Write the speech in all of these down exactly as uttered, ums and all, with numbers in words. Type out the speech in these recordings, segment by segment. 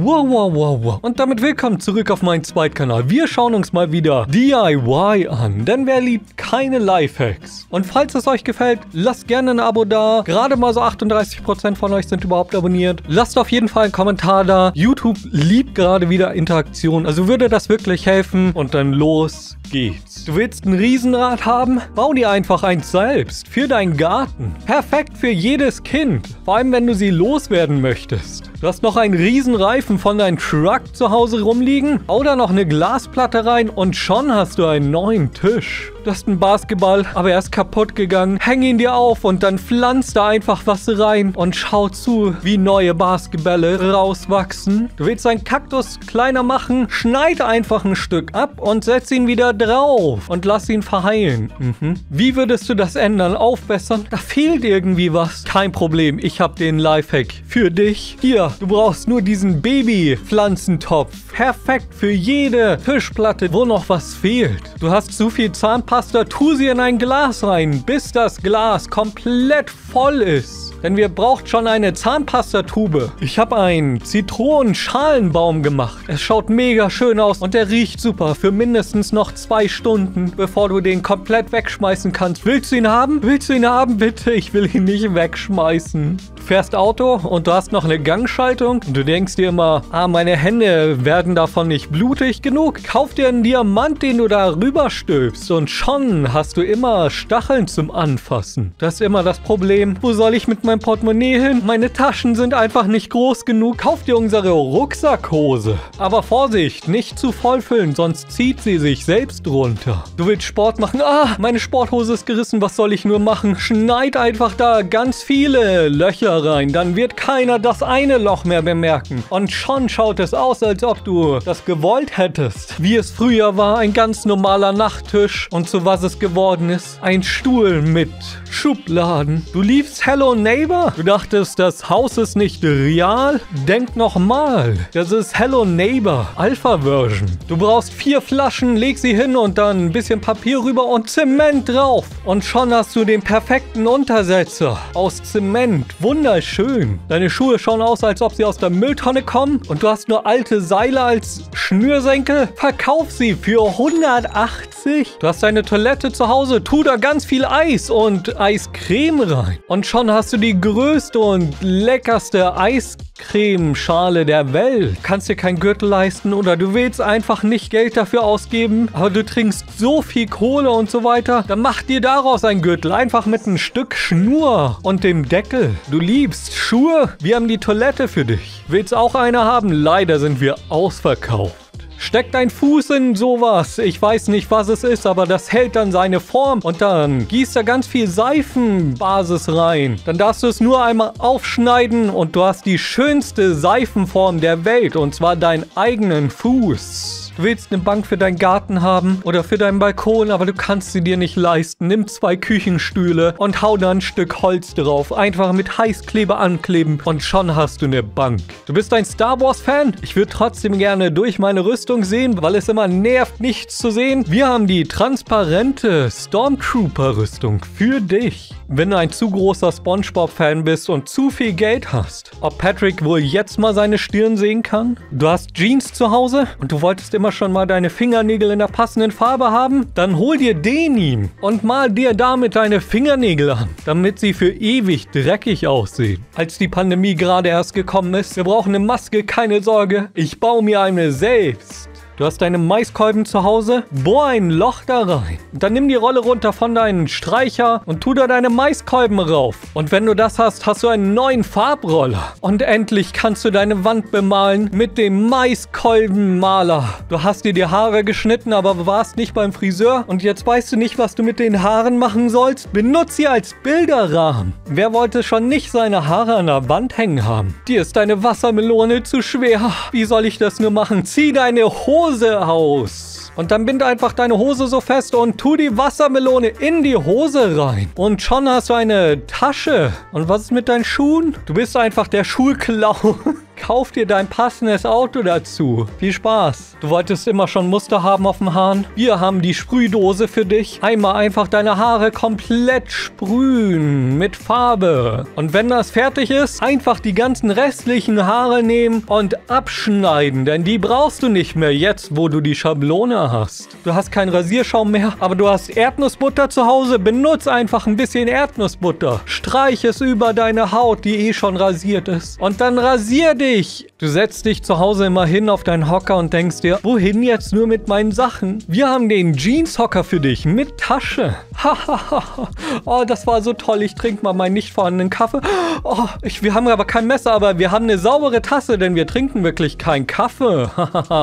Wow, wow, wow, wow. Und damit willkommen zurück auf meinen Zweitkanal. Wir schauen uns mal wieder D I Y an, denn wer liebt keine Lifehacks? Und falls es euch gefällt, lasst gerne ein Abo da. Gerade mal so achtunddreißig Prozent von euch sind überhaupt abonniert. Lasst auf jeden Fall einen Kommentar da. YouTube liebt gerade wieder Interaktion, also würde das wirklich helfen. Und dann los geht's. Du willst ein Riesenrad haben? Bau dir einfach eins selbst für deinen Garten. Perfekt für jedes Kind, vor allem wenn du sie loswerden möchtest. Du hast noch einen Riesenreifen von deinem Truck zu Hause rumliegen? Hau da noch eine Glasplatte rein und schon hast du einen neuen Tisch. Du hast einen Basketball, aber er ist kaputt gegangen. Häng ihn dir auf und dann pflanz da einfach was rein und schau zu, wie neue Basketbälle rauswachsen. Du willst einen Kaktus kleiner machen? Schneid einfach ein Stück ab und setz ihn wieder drauf und lass ihn verheilen. Mhm. Wie würdest du das ändern? Aufbessern? Da fehlt irgendwie was. Kein Problem, ich habe den Lifehack für dich. Hier, du brauchst nur diesen Baby-Pflanzentopf. Perfekt für jede Tischplatte, wo noch was fehlt. Du hast zu viel Zahnpasta, tu sie in ein Glas rein, bis das Glas komplett voll ist. Denn wir brauchen schon eine Zahnpastatube. Ich habe einen Zitronenschalenbaum gemacht. Es schaut mega schön aus und der riecht super für mindestens noch zwei Stunden, bevor du den komplett wegschmeißen kannst. Willst du ihn haben? Willst du ihn haben? Bitte, ich will ihn nicht wegschmeißen. Du fährst Auto und du hast noch eine Gangschaltung und du denkst dir immer, ah, meine Hände werden davon nicht blutig genug. Kauf dir einen Diamant, den du da rüberstülpst und schon hast du immer Stacheln zum Anfassen. Das ist immer das Problem. Wo soll ich mit mein Portemonnaie hin? Meine Taschen sind einfach nicht groß genug. Kauft dir unsere Rucksackhose. Aber Vorsicht, nicht zu voll füllen, sonst zieht sie sich selbst runter. Du willst Sport machen? Ah, meine Sporthose ist gerissen. Was soll ich nur machen? Schneid einfach da ganz viele Löcher rein. Dann wird keiner das eine Loch mehr bemerken. Und schon schaut es aus, als ob du das gewollt hättest. Wie es früher war, ein ganz normaler Nachttisch. Und zu was es geworden ist, ein Stuhl mit Schubladen. Du liebst Hello Neighbor. Du dachtest, das Haus ist nicht real? Denk nochmal. Das ist Hello Neighbor Alpha Version. Du brauchst vier Flaschen, leg sie hin und dann ein bisschen Papier rüber und Zement drauf. Und schon hast du den perfekten Untersetzer aus Zement. Wunderschön. Deine Schuhe schauen aus, als ob sie aus der Mülltonne kommen. Und du hast nur alte Seile als Schnürsenkel. Verkauf sie für hundertachtzig. Du hast deine Toilette zu Hause. Tu da ganz viel Eis und Eiscreme rein. Und schon hast du die Die größte und leckerste Eiscremeschale der Welt. Kannst dir keinen Gürtel leisten oder du willst einfach nicht Geld dafür ausgeben, aber du trinkst so viel Kohle und so weiter, dann mach dir daraus einen Gürtel. Einfach mit einem Stück Schnur und dem Deckel. Du liebst Schuhe? Wir haben die Toilette für dich. Willst auch eine haben? Leider sind wir ausverkauft. Steck deinen Fuß in sowas. Ich weiß nicht, was es ist, aber das hält dann seine Form. Und dann gießt da ganz viel Seifenbasis rein. Dann darfst du es nur einmal aufschneiden und du hast die schönste Seifenform der Welt. Und zwar deinen eigenen Fuß. Du willst eine Bank für deinen Garten haben oder für deinen Balkon, aber du kannst sie dir nicht leisten. Nimm zwei Küchenstühle und hau da ein Stück Holz drauf. Einfach mit Heißkleber ankleben und schon hast du eine Bank. Du bist ein Star Wars Fan? Ich würde trotzdem gerne durch meine Rüstung sehen, weil es immer nervt, nichts zu sehen. Wir haben die transparente Stormtrooper Rüstung für dich. Wenn du ein zu großer SpongeBob-Fan bist und zu viel Geld hast, ob Patrick wohl jetzt mal seine Stirn sehen kann? Du hast Jeans zu Hause und du wolltest immer schon mal deine Fingernägel in der passenden Farbe haben? Dann hol dir Denim und mal dir damit deine Fingernägel an, damit sie für ewig dreckig aussehen. Als die Pandemie gerade erst gekommen ist, wir brauchen eine Maske, keine Sorge, ich baue mir eine selbst. Du hast deine Maiskolben zu Hause, bohr ein Loch da rein. Und dann nimm die Rolle runter von deinem Streicher und tu da deine Maiskolben rauf. Und wenn du das hast, hast du einen neuen Farbroller. Und endlich kannst du deine Wand bemalen mit dem Maiskolbenmaler. Du hast dir die Haare geschnitten, aber warst nicht beim Friseur. Und jetzt weißt du nicht, was du mit den Haaren machen sollst. Benutz sie als Bilderrahmen. Wer wollte schon nicht seine Haare an der Wand hängen haben? Dir ist deine Wassermelone zu schwer. Wie soll ich das nur machen? Zieh deine Hose aus. Und dann bind einfach deine Hose so fest und tu die Wassermelone in die Hose rein. Und schon hast du eine Tasche. Und was ist mit deinen Schuhen? Du bist einfach der Schuhclown. Kauf dir dein passendes Auto dazu. Viel Spaß. Du wolltest immer schon Muster haben auf dem Hahn? Wir haben die Sprühdose für dich. Einmal einfach deine Haare komplett sprühen mit Farbe. Und wenn das fertig ist, einfach die ganzen restlichen Haare nehmen und abschneiden. Denn die brauchst du nicht mehr jetzt, wo du die Schablone hast. Du hast keinen Rasierschaum mehr, aber du hast Erdnussbutter zu Hause. Benutz einfach ein bisschen Erdnussbutter. Streich es über deine Haut, die eh schon rasiert ist. Und dann rasier dich. Du setzt dich zu Hause immer hin auf deinen Hocker und denkst dir, wohin jetzt nur mit meinen Sachen? Wir haben den Jeanshocker für dich mit Tasche. Hahaha. Oh, das war so toll. Ich trinke mal meinen nicht vorhandenen Kaffee. Oh, ich, wir haben aber kein Messer, aber wir haben eine saubere Tasse, denn wir trinken wirklich keinen Kaffee.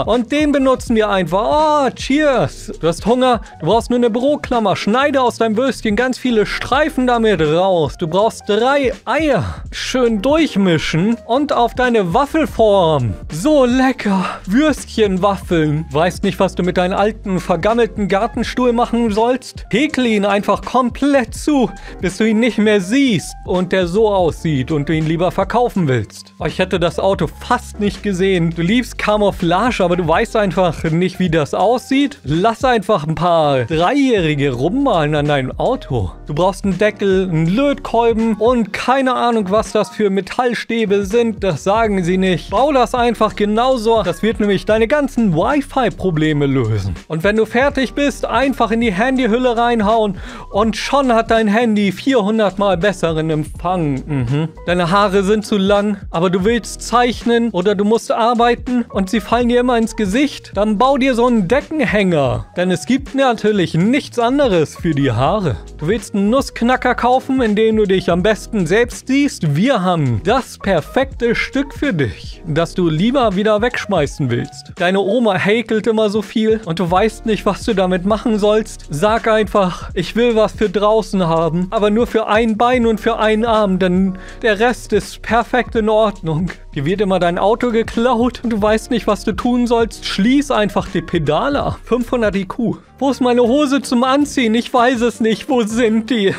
Und den benutzen wir einfach. Oh, cheers. Du hast Hunger. Du brauchst nur eine Büroklammer. Schneide aus deinem Würstchen ganz viele Streifen damit raus. Du brauchst drei Eier. Schön durchmischen und auf deine Waffelform. So lecker. Würstchenwaffeln. Weißt nicht, was du mit deinem alten, vergammelten Gartenstuhl machen sollst? Häkle ihn einfach komplett zu, bis du ihn nicht mehr siehst und der so aussieht und du ihn lieber verkaufen willst. Ich hätte das Auto fast nicht gesehen. Du liebst Camouflage, aber du weißt einfach nicht, wie das aussieht. Lass einfach ein paar Dreijährige rummalen an deinem Auto. Du brauchst einen Deckel, einen Lötkolben und keine Ahnung, was das für Metallstäbe sind. Das sagen sie nicht. Bau das einfach genauso. Das wird nämlich deine ganzen Wi-Fi-Probleme lösen. Und wenn du fertig bist, einfach in die Handyhülle reinhauen und schon hat dein Handy vierhundert Mal besseren Empfang. Mhm. Deine Haare sind zu lang, aber du willst zeichnen oder du musst arbeiten und sie fallen dir immer ins Gesicht. Dann bau dir so einen Deckenhänger, denn es gibt natürlich nichts anderes für die Haare. Du willst einen Nussknacker kaufen, in dem du dich am besten selbst siehst. Wir haben das perfekte Stück für dich, das du lieber wieder wegschmeißen willst. Deine Oma häkelt immer so viel und du weißt nicht, was du damit machen sollst. Sag einfach, ich will was für draußen haben, aber nur für ein Bein und für einen Arm, denn der Rest ist perfekt in Ordnung. Dir wird immer dein Auto geklaut und du weißt nicht, was du tun sollst. Schließ einfach die Pedale ab. fünfhundert I Q. Wo ist meine Hose zum Anziehen? Ich weiß es nicht. Wo sind die?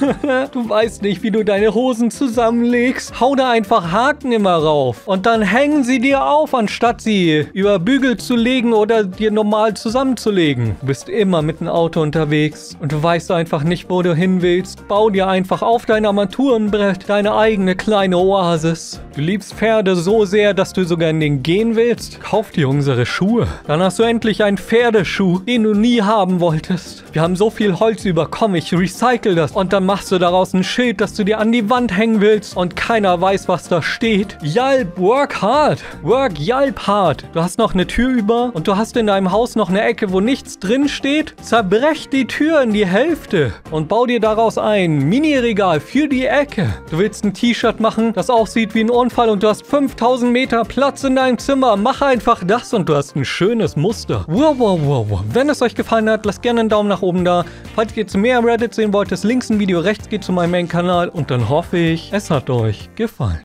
Du weißt nicht, wie du deine Hosen zusammenlegst. Hau da einfach Haken immer rauf. Und dann hängen sie dir auf, anstatt sie über Bügel zu legen oder dir normal zusammenzulegen. Du bist immer mit dem Auto unterwegs und du weißt einfach nicht, wo du hin willst. Bau dir einfach auf dein Armaturenbrett deine eigene kleine Oasis. Du liebst Pferde so sehr, dass du sogar in den gehen willst. Kauf dir unsere Schuhe. Dann hast du endlich einen Pferdeschuh, den du nie haben wolltest. Wir haben so viel Holz überkommen, ich recycle das. Und dann machst du daraus ein Schild, das du dir an die Wand hängen willst und keiner weiß, was da steht. Yalp, work hard. Work Yalp hard. Du hast noch eine Tür über und du hast in deinem Haus noch eine Ecke, wo nichts drin steht. Zerbrech die Tür in die Hälfte und bau dir daraus ein Mini-Regal für die Ecke. Du willst ein T-Shirt machen, das aussieht wie ein Unfall und du hast fünftausend Meter Platz in deinem Zimmer. Mach einfach das und du hast ein schönes Muster. Wow, wow, wow, wow. Wenn es euch gefallen hat, lasst gerne einen Daumen nach oben da. Falls ihr zu mehr Reddit sehen wollt, ist links ein Video, rechts geht zu meinem Main-Kanal und dann hoffe ich, es hat euch gefallen.